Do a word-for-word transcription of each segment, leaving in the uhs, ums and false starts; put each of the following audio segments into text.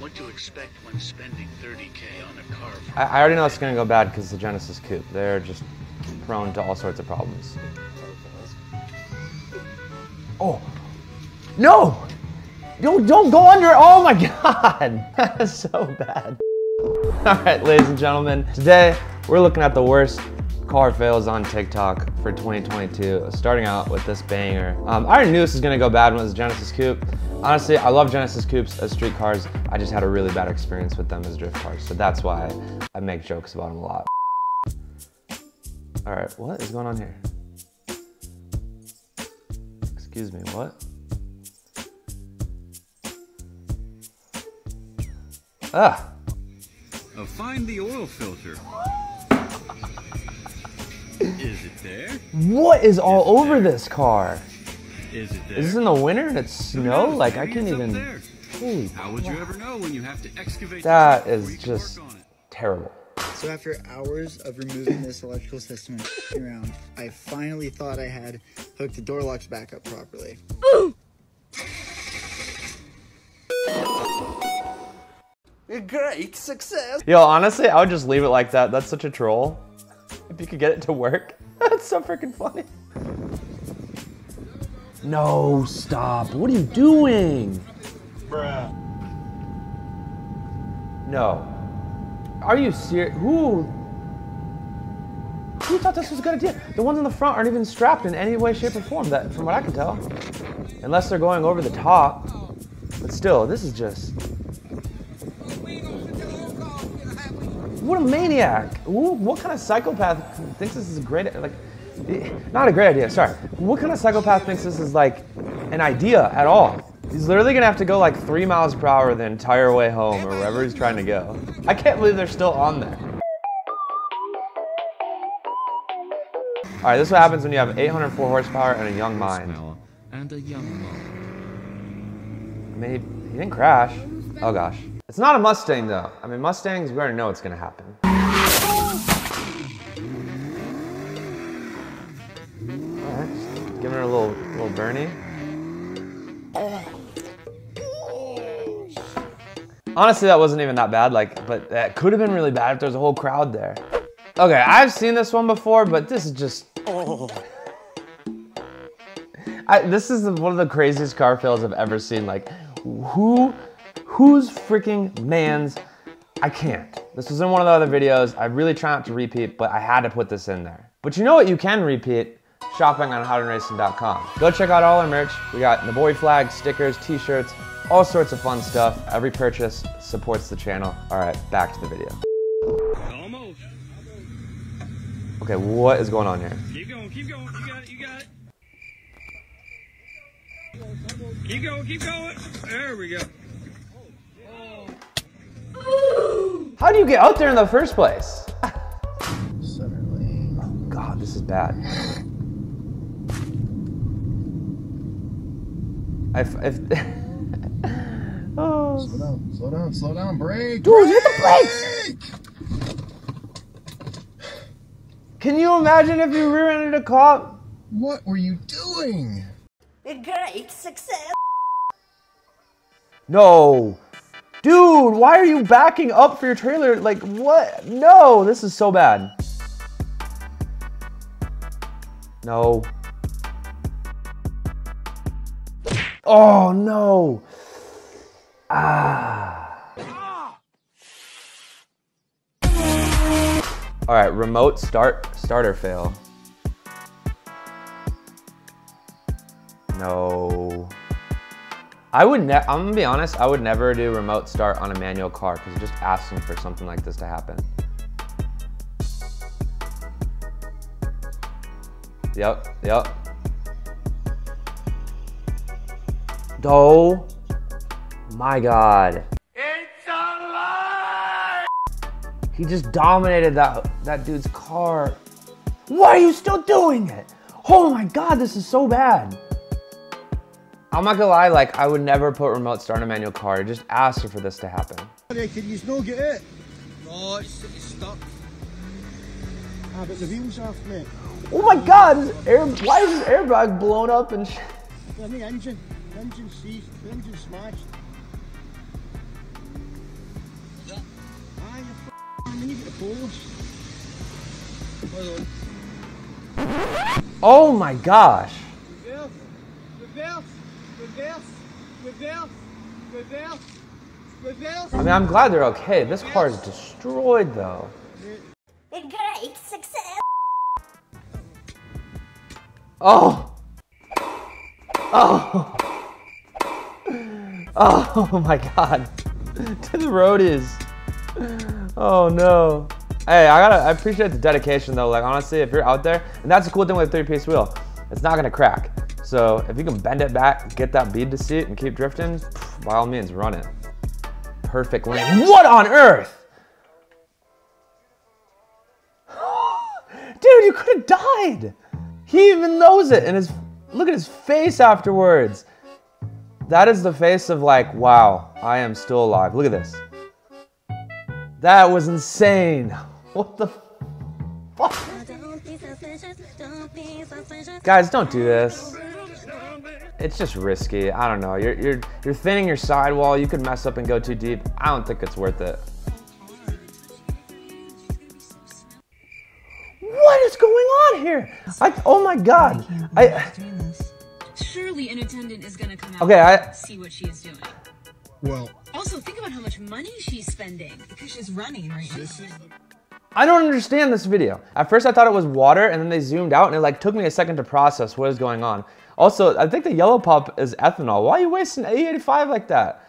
What to expect when spending thirty K on a car? I, I already know it's going to go bad because the Genesis Coupe. They're just prone to all sorts of problems. Oh, no! Don't, don't go under, oh my God! That's so bad. All right, ladies and gentlemen, today we're looking at the worst car fails on TikTok for twenty twenty-two, starting out with this banger. Um, I already knew this was gonna go bad when it was Genesis Coupe. Honestly, I love Genesis Coupes as street cars. I just had a really bad experience with them as drift cars, so that's why I make jokes about them a lot. All right, what is going on here? Excuse me, what? Ah! Oh, find the oil filter. Is it there? What is all is over there? This car? Is it there? Is this in the winter and it's snow? Knows, like I can't even. Holy How would wow. you ever know when you have to excavate? That is just terrible. So after hours of removing this electrical system and around, I finally thought I had hooked the door locks back up properly. Ooh. Great success. Yo, honestly, I would just leave it like that. That's such a troll. If you could get it to work, that's so freaking funny. No, stop. What are you doing? Bruh. No. Are you serious? Who? Who thought this was a good idea? The ones in the front aren't even strapped in any way, shape, or form, that, from what I can tell. Unless they're going over the top. But still, this is just... What a maniac! Ooh, what kind of psychopath thinks this is a great, like, not a great idea, sorry. What kind of psychopath thinks this is like an idea at all? He's literally gonna have to go like three miles per hour the entire way home or wherever he's trying to go. I can't believe they're still on there. All right, this is what happens when you have eight hundred four horsepower and a young mind. And a young mind. I mean, he, he didn't crash. Oh gosh. It's not a Mustang though. I mean, Mustangs, we already know what's gonna happen. All right, just giving her a little, little Bernie. Honestly, that wasn't even that bad, like, but that could have been really bad if there's a whole crowd there. Okay, I've seen this one before, but this is just, oh. I, this is one of the craziest car fails I've ever seen. Like, who? Whose freaking man's? I can't. This was in one of the other videos. I really try not to repeat, but I had to put this in there. But you know what you can repeat? Shopping on haugen racing dot com. Go check out all our merch. We got the boy flag, stickers, t-shirts, all sorts of fun stuff. Every purchase supports the channel. All right, back to the video. Almost. Okay, what is going on here? Keep going, keep going. You got it, you got it. Keep going, keep going. There we go. How do you get out there in the first place? Oh God, this is bad. I've, I've oh. Slow down, slow down, slow down, brake. Dude, hit the brakes! Can you imagine if you rear-ended a cop? What were you doing? A great success. No. Dude, why are you backing up for your trailer? Like, what? No, this is so bad. No. Oh, no. Ah. All right, remote start, starter fail. No. I would ne I'm gonna be honest, I would never do remote start on a manual car because you're just asking for something like this to happen. Yep, yep. Oh my God. It's a lie! He just dominated that, that dude's car. Why are you still doing it? Oh my God, this is so bad. I'm not gonna lie, like, I would never put remote start in a manual car. Just ask her for this to happen. Can you still get it? No, it's, it's stuck. Ah, but the wheels off, mate. Oh my God, this air, why is this airbag blown up and shit? The engine, the engine seized, the engine smashed. Oh my gosh! Reverse, reverse, reverse, reverse, reverse, reverse. I mean, I'm glad they're okay. This car is destroyed, though. Great success. Oh. Oh. Oh my God. To the road is. Oh no. Hey, I gotta. I appreciate the dedication though. Like honestly, if you're out there, and that's the cool thing with a three-piece wheel, it's not gonna crack. So if you can bend it back, get that bead to seat, and keep drifting, by all means, run it. Perfect lane. What on earth, dude? You could have died. He even knows it, and his look at his face afterwards. That is the face of like, wow, I am still alive. Look at this. That was insane. What the fuck? Guys, don't do this. It's just risky. I don't know. You're, you're, you're thinning your sidewall. You could mess up and go too deep. I don't think it's worth it. What is going on here? I, oh my God. I, Surely an attendant is going to come out okay, I, and see what she is doing. Well, also think about how much money she's spending because she's running right now. I don't understand this video. At first I thought it was water and then they zoomed out and it like took me a second to process what is going on. Also, I think the yellow pop is ethanol. Why are you wasting E eighty-five like that?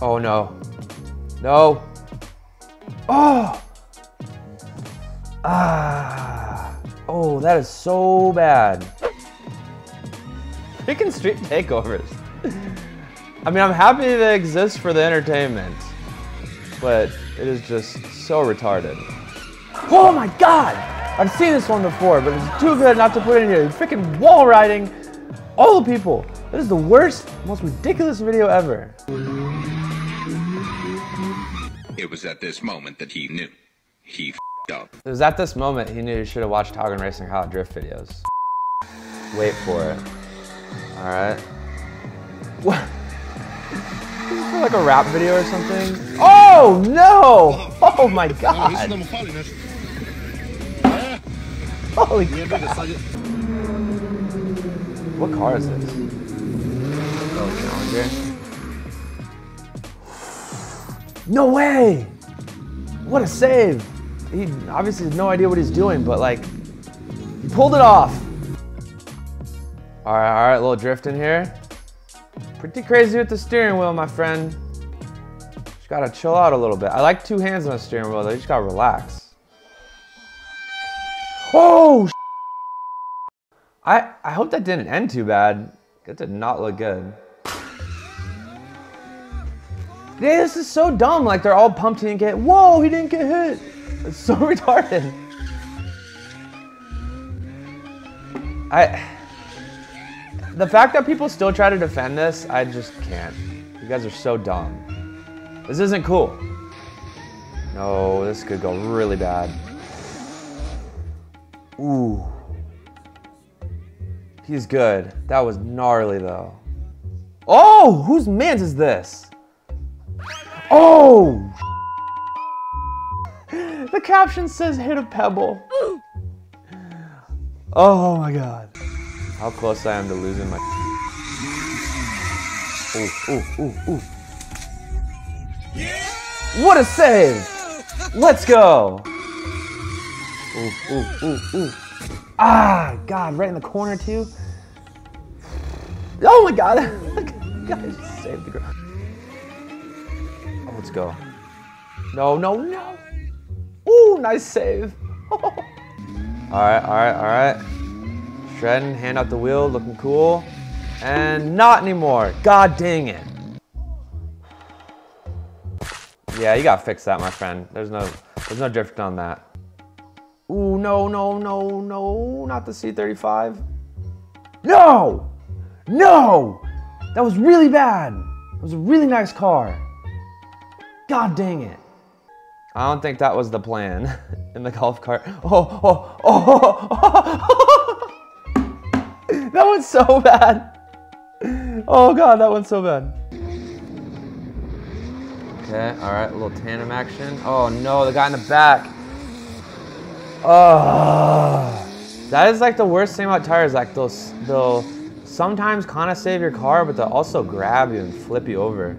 Oh no. No. Oh. Ah. Oh, that is so bad. Freaking street takeovers. I mean, I'm happy they exist for the entertainment, but it is just so retarded. Oh my God! I've seen this one before, but it's too good not to put it in here. Freaking wall riding all the people. This is the worst, most ridiculous video ever. It was at this moment that he knew. He f***ed up. It was at this moment he knew you should have watched Haugen Racing Hot Drift videos. Wait for it. All right. What? Is this like a rap video or something? Oh no! Oh my God! Holy crap! What car is this? Oh, Challenger. No way! What a save! He obviously has no idea what he's doing, but like, he pulled it off. All right, all right, a little drift in here. Pretty crazy with the steering wheel, my friend. Just gotta chill out a little bit. I like two hands on the steering wheel, though. You just gotta relax. Oh, I, I hope that didn't end too bad. That did not look good. Yeah, this is so dumb. Like, they're all pumped, he didn't get hit. Whoa, he didn't get hit. It's so retarded. I... The fact that people still try to defend this, I just can't. You guys are so dumb. This isn't cool. No, this could go really bad. Ooh. He's good. That was gnarly though. Oh, whose man's is this? Oh! The caption says hit a pebble. Oh my God. How close I am to losing my. Ooh, ooh, ooh, ooh. Yeah! What a save! Let's go! Ooh, ooh, ooh, ooh. Ah, God, right in the corner, too. Oh my God! Guys, just saved the girl. Oh, let's go. No, no, no! Ooh, nice save! Alright, alright, alright. Shredding, hand out the wheel, looking cool. And not anymore. God dang it. Yeah, you gotta fix that, my friend. There's no there's no drifting on that. Ooh, no, no, no, no, not the C thirty-five. No! No! That was really bad. It was a really nice car. God dang it. I don't think that was the plan in the golf cart. Oh, oh, oh, oh, oh. That one's so bad. Oh God, that one's so bad. Okay, all right, a little tandem action. Oh no, the guy in the back. Oh, that is like the worst thing about tires. Like they'll, they'll sometimes kind of save your car, but they'll also grab you and flip you over.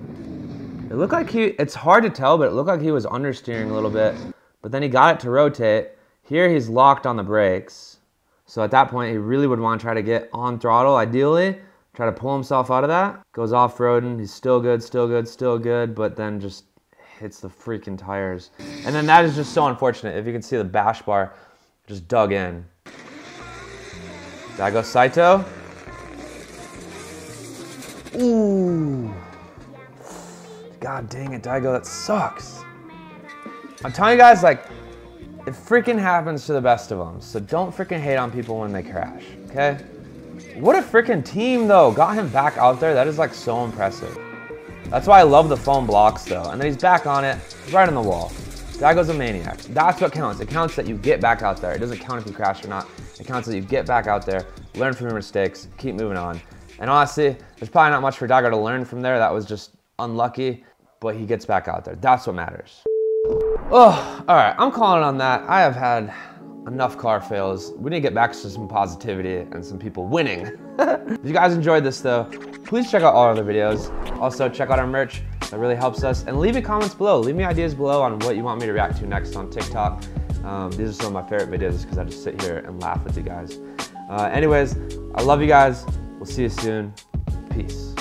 It looked like he, it's hard to tell, but it looked like he was understeering a little bit, but then he got it to rotate. Here he's locked on the brakes. So at that point, he really would want to try to get on throttle, ideally. Try to pull himself out of that. Goes off-roading, he's still good, still good, still good, but then just hits the freaking tires. And then that is just so unfortunate. If you can see the bash bar, just dug in. Daigo Saito. Ooh. God dang it, Daigo, that sucks. I'm telling you guys, like, it freaking happens to the best of them. So don't freaking hate on people when they crash, okay? What a freaking team though. Got him back out there. That is like so impressive. That's why I love the foam blocks though. And then he's back on it, right on the wall. Daigo's a maniac. That's what counts. It counts that you get back out there. It doesn't count if you crash or not. It counts that you get back out there, learn from your mistakes, keep moving on. And honestly, there's probably not much for Daigo to learn from there. That was just unlucky, but he gets back out there. That's what matters. Oh, all right, I'm calling on that. I have had enough car fails. We need to get back to some positivity and some people winning. If you guys enjoyed this though, please check out all our other videos. Also check out our merch, that really helps us. And leave your comments below. Leave me ideas below on what you want me to react to next on TikTok. Um, these are some of my favorite videos because I just sit here and laugh with you guys. Uh, anyways, I love you guys. We'll see you soon. Peace.